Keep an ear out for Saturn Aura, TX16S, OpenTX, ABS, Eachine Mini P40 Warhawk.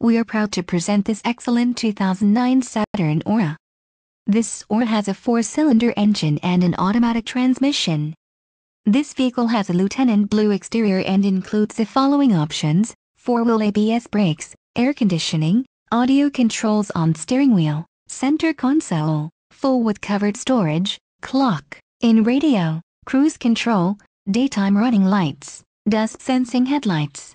We are proud to present this excellent 2009 Saturn Aura. This Aura has a 4-cylinder engine and an automatic transmission. This vehicle has a lieutenant blue exterior and includes the following options: 4-wheel ABS brakes, air conditioning, audio controls on steering wheel, center console, full with covered storage, clock, in radio, cruise control, daytime running lights, dusk sensing headlights.